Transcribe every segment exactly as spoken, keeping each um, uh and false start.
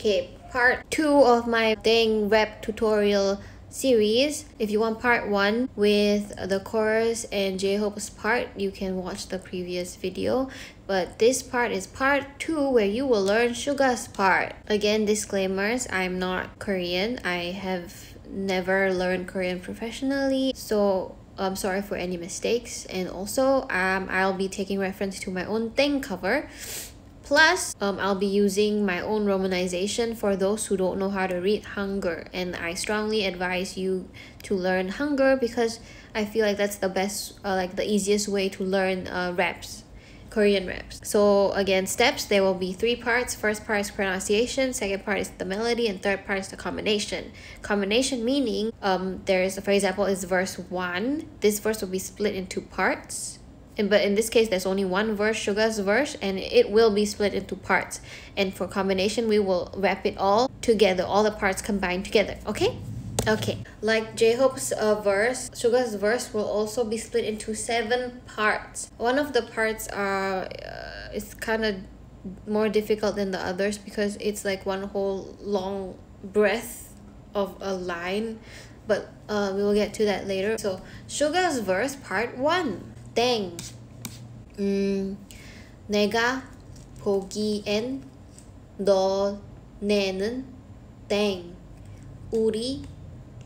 Okay, part two of my DDAENG rap tutorial series. If you want part one with the chorus and J-Hope's part, you can watch the previous video. But this part is part two where you will learn Suga's part. Again, disclaimers, I'm not Korean. I have never learned Korean professionally, so I'm sorry for any mistakes. And also, um, I'll be taking reference to my own DDAENG cover. Plus, um, I'll be using my own romanization for those who don't know how to read Hangul. And I strongly advise you to learn Hangul because I feel like that's the best, uh, like the easiest way to learn uh, raps, Korean raps. So again, steps, there will be three parts. First part is pronunciation, second part is the melody, and third part is the combination. Combination meaning, um, there is, for example, is verse one. This verse will be split into parts. And, but in this case, there's only one verse, Suga's verse, and it will be split into parts. And for combination, we will wrap it all together, all the parts combined together, okay? Okay, like J-Hope's uh, verse, Suga's verse will also be split into seven parts. One of the parts are, uh, is kind of more difficult than the others because it's like one whole long breath of a line. But uh, we will get to that later. So, Suga's verse, part one. 땡. 음, 내가 보기엔 너네는 땡. 우리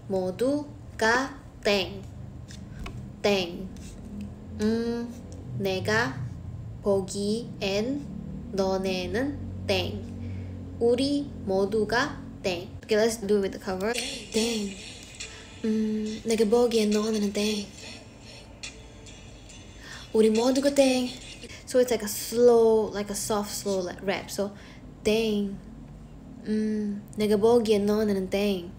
모두가 땡. 땡. 음, 내가 보기엔 너네는 땡. 우리 모두가 땡. Okay, let's do it with the cover. 땡. 음, 내가 보기엔 너네는 땡. 우리 모두가 땡. So it's like a slow, like a soft, slow like rap. So 땡. 음, 내가 보기엔 너는 땡.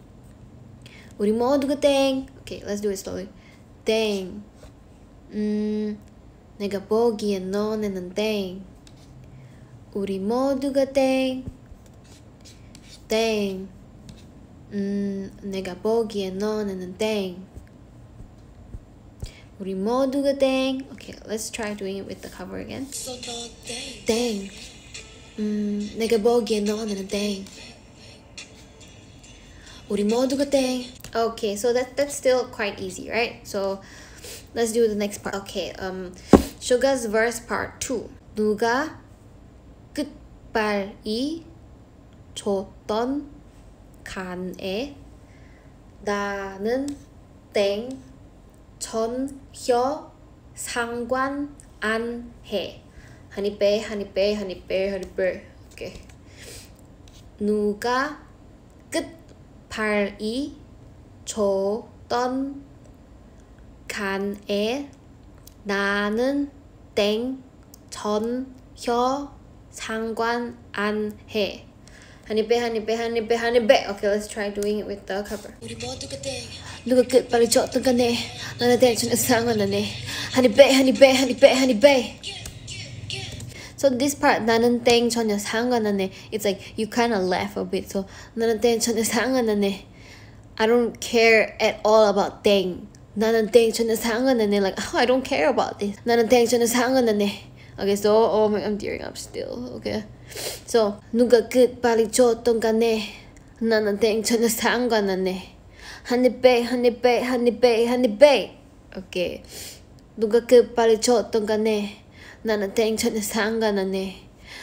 우리 모두가 땡. Okay, let's do it slowly. 땡. 음, 내가 보기엔 너는 땡. 우리 모두가 땡. 땡. 음, 내가 보기엔 너는 땡. 우리 모두가 땡. Okay, let's try doing it with the cover again. 땡. 음, 내가 보기엔 너는 땡. 우리 모두가 땡. Okay, so that that's still quite easy, right? So let's do the next part. Okay, um, Suga's verse part two. 누가 끝발이 줬던 간에 나는 땡. 전혀 상관 안 해. 하니빼 하니빼 하니빼 하니빼. 오케이. 누가 끝발이 줬던 간에 나는 땡. 전혀 상관 안 해. 하니빼 하니빼 하니빼 하니빼. Okay, let's try doing it with the cover. 우리 모두가 땡. 누가 끝발이 줬던 간에 나는 땡. 전혀 상관 안 해. 하니빼 하니빼 하니빼 하니빼. So this part, 나는 땡 전혀 상관 안 해. It's like you kind of laugh a bit. So 나는 땡 전혀 상관 안 해. I don't care at all about 땡. 나는 땡 전혀 상관 안 해. Like, oh, I don't care about this. 나는 땡 전혀 상관 안 해. Okay, so, oh my, I'm tearing up still. Okay. So, 누가 끝발이 줬던 간에 나는 땡 전혀 상관 안 해. 하니빼 하니빼 하니빼 하니빼. Okay. 누가 끝발이 줬던 간에 나는 땡 전혀 상관 안 해.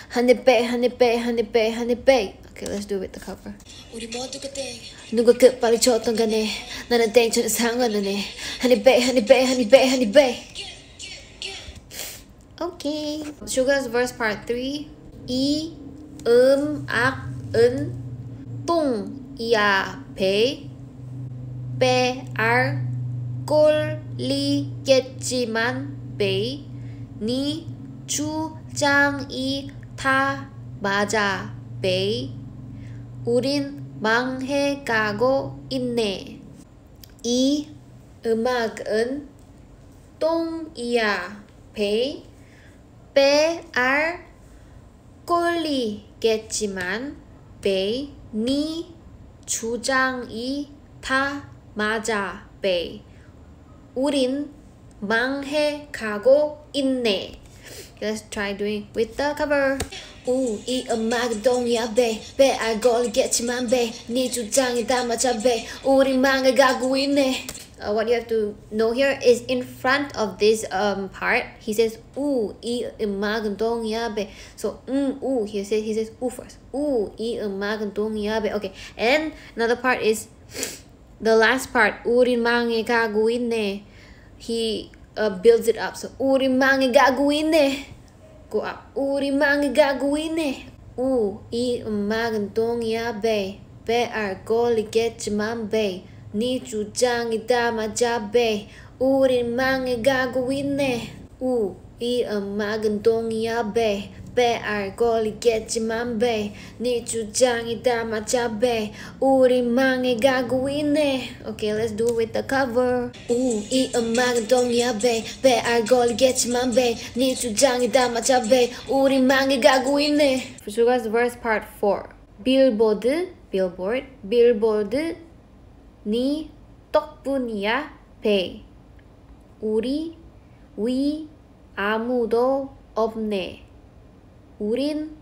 하니빼 하니빼 하니빼 하니빼. Okay, let's do it with the cover. 우리 모두가 땡. 누가 끝발이 줬던 간에 나는 땡 전혀 상관 안 해. 하니빼 하니빼 하니빼 하니빼. Okay. Suga's verse part three. 이 음악은 똥이야 배 빼알 꼴리겠지만 배 네 주장이 다 맞아 배 우린 망해가고 있네 이 음악은 똥이야 배 빼알 꼴리겠지만 배 네 주장이 다 맞아 배 우린 망해가고 있네 Let's try doing with the cover. 우 이 음악은 동이야 베베 알걸리겠지만 베 네 주장이 다 맞아 베 우리 망을 가고 있네. Uh, what you have to know here is in front of this um part he says 우 이 음악은 동이야 베. So um 우 he says he says 우 first. 우 이 음악은 동이야 베. Okay, and another part is the last part. 우리 망을 가고 있네. He uh, builds it up. So 우리 망을 가고 있네. Go up. 우리 망을 가고 있네. 우 이 음악은 동이야 베. 베 알걸리겠지만 베. 네 주장이 다 맞아 베 우린 망해가고 있네 우 이 음악은 동이야 베 베 알걸리겠지만 베 네 주장이 다 맞아 베 우린 망해가고 있네. Okay, let's do with the cover. 우 이 음악은 동이야 베 베 알걸리겠지만 베 네 주장이 다 맞아 베 우린 망해가고 있네. For Suga's verse part four. Billboard, billboard, billboard 네 덕분이야 베 우리 위 아무도 없네 우린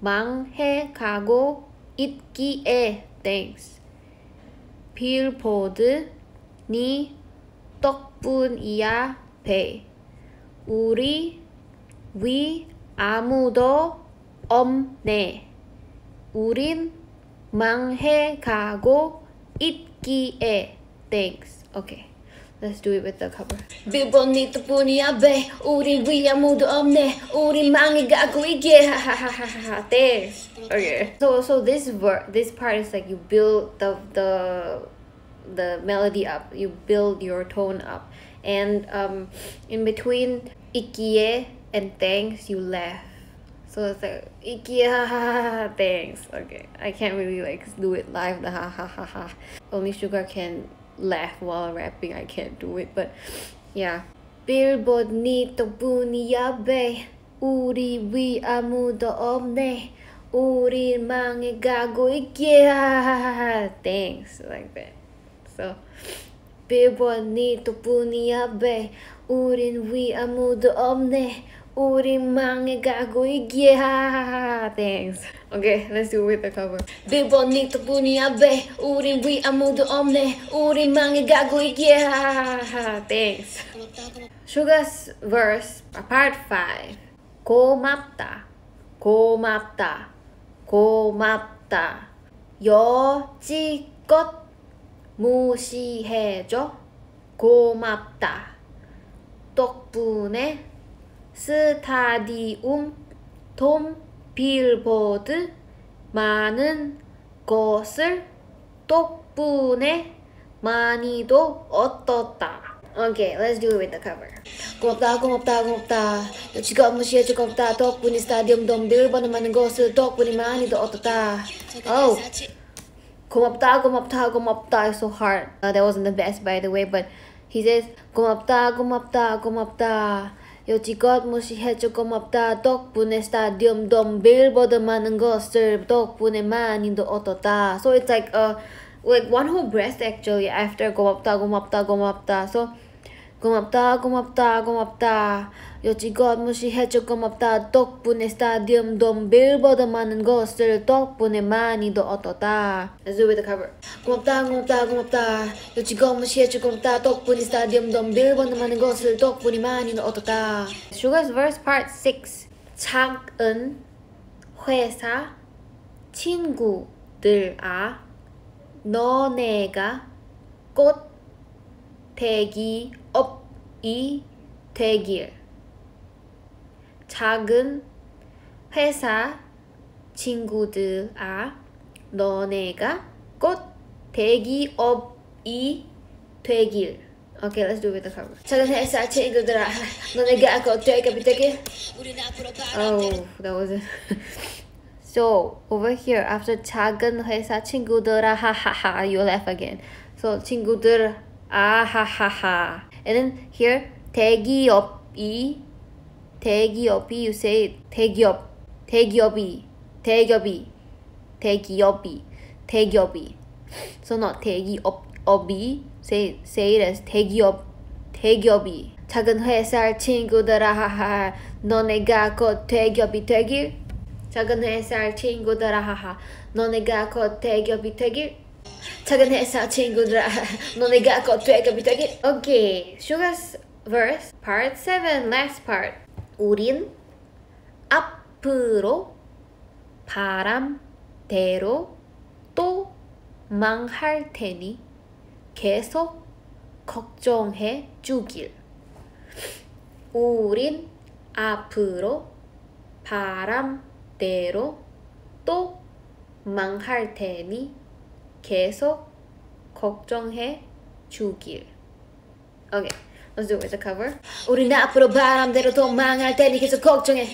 망해가고 있기에 thanks 빌보드 네 덕분이야 베 우리 위 아무도 없네 우린 망해가고 있기에 thanks. Okay, let's do it with the cover. 빌보드 네 덕분이야 베 우리 위 아무도 없네 우리 망해가고 있기에 하하하하 thanks. Okay. So so this ver this part is like you build the the the melody up. You build your tone up, and um in between 있기에 and thanks you laugh. So it's like 이끼 하하하하 thanks. Okay, I can't really like do it live, the hahaha. Only Suga can laugh while rapping. I can't do it, but yeah. 빌보드 네 덕분이야 베 우리 위 아무도 없네 우리 망해가고 있기에 하하하 thanks, like that. So 빌보드 네 덕분이야 베 우린 위 아무도 없네 우리 망해가고 있기에 하하하 thanks. Okay, let's do it with the cover. 빌보드 네 덕분이야 베 우린 위 아무도 없네 우리 망해가고 있기에 하하하 thanks. Suga's verse part five. 고맙다 고맙다 고맙다 여지껏 무시해줘 고맙다 덕분에 스타디움, 톰, 빌보드, 많은 것을 덕분에 많이도 얻었다. Okay, let's do it with the cover. 고맙다 고맙다 고맙다 여지껏 무시해줘 고맙다 덕분에 스타디움, 톰, 빌보드, 많은 것을 덕분에 많이도 얻었다. Oh, 고맙다 고맙다 고맙다 is so hard. Uh, that wasn't the best by the way, but he says 고맙다 고맙다 고맙다 여지껏 무시해줘 고맙다 덕분에 스타디움, 덤, 빌보드 많은 것을 덕분에 많이도 얻었다. So it's like a like one whole breath actually after 고맙다 고맙다 고맙다. So 고맙다 고맙다 고맙다 여지껏 무시해줘 고맙다 덕분에 스타디움, 덤, 빌보드 많은 것을 덕분에 많이도 얻었다. Let's do it with the cover. 고맙다 고맙다 고맙다 여지껏 무시해줘 고맙다 덕분에 스타디움, 덤, 빌보드 많은 것을 덕분에 많이도 얻었다. Suga's verse part six. 작은 회사 친구들아 너네가 꽃 대기업이 되길 작은 회사 친구들아 너네가 곧 대기업이 되길. Okay, let's do it with the cover. 작은 회사 친구들아 너네가 곧 대기업이 되길. Oh, that wasn't. So over here after 작은 회사 친구들아 하하하 you laugh again. So 친구들 아하하하. And then here 대기업이 대기업이 you say 대기업 대기업이 대기업이 대기업이 대기업이. So not 대기업 업이 say say it as 대기업 대기업이 작은 회사의 친구들아 하하 너네가 곧 대기업이 되길 작은 회사의 친구들아 하하 너네가 곧 대기업이 되길 작은 회사 친구들아 너네가 곧 대기업이 되길. Okay, Suga's verse part seven last part. 우린 앞으로 바람대로 또 망할 테니 계속 걱정해 주길. 우린 앞으로 바람대로 또 망할 테니 계속 걱정해 주길. Okay, let's do it with a cover. 우린 앞으로 바람대로 또 망할 테니 계속 걱정해.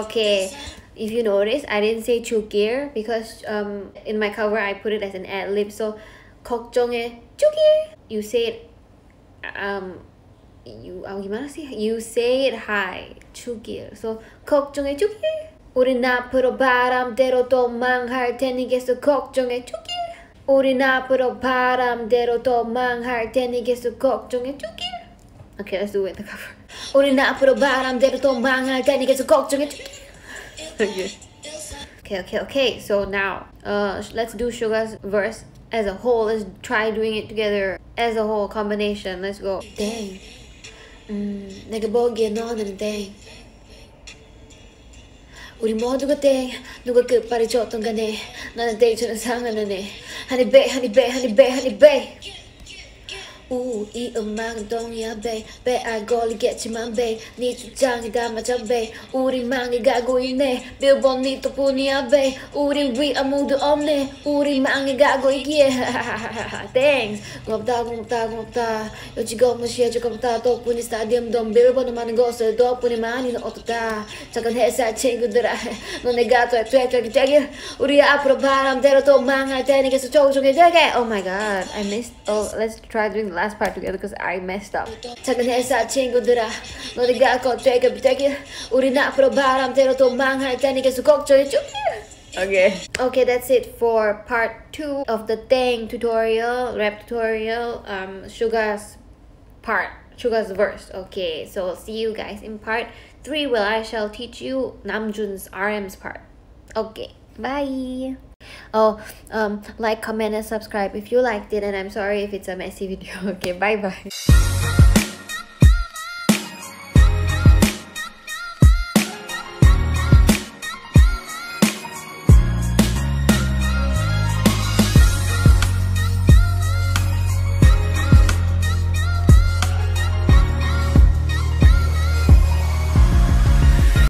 Okay. If you notice, I didn't say 주길 because um in my cover I put it as an ad lib. So 걱정해 주길. You say it um you oh, gimana sih? You say it high. 주길. So 걱정해 주길. 우린 앞으로 바람대로 또 망할 테니 계속 걱정해 주길. 우린 앞으로 바람대로 또 망할 테니 계속 걱정해 주길. Okay, let's do it in the cover. 우린 앞으로 바람대로 또 망할 테니 계속 걱정해 주길. Okay. okay, okay, okay. So now, uh, let's do Suga's verse as a whole. Let's try doing it together as a whole combination. Let's go. Dang. 음, 내가 보기엔 너는 땡. 우리 모두가 땡. 누가 끝발이 줬던 간에 나는 땡처럼 상하는 애. Honey bae, honey bae, honey bae, honey bae. 우, 이 음악은 똥이야, babe. 배알 걸리겠지만, babe. 네 주장이 다 맞아, babe. 우린 망해가고 있네. 빌보드 네 덕분이야, babe. 우린 위 아무도 없네. 우린 망해가고 있기에. Thanks. 고맙다, 고맙다, 고맙다. 여지껏 무시해줘, 고맙다. 덕분에 스타디움도 빌보드 많은 곳을 덕분에 많이 얻었다. 작은 회사 친구들아. 너네가 돼, 돼, 돼, 돼, 돼. 우리 앞으로 바람대로 또 망할 테니 계속 조종해 되게. Oh my god. I missed. Oh, let's try doing last part together because I messed up. 작은 회사 친구들아, 너네가 곧 대기업이 되길. 우린 앞으로 바람대로 또 망할 테니 계속 걱정해 주길. Okay. Okay, that's it for part two of the DDAENG tutorial, rap tutorial, um, Suga's part, Suga's verse. Okay, so see you guys in part three where I shall teach you Namjoon's R M's part. Okay, bye. Oh, um, like, comment, and subscribe if you liked it, and I'm sorry if it's a messy video. Okay, bye-bye.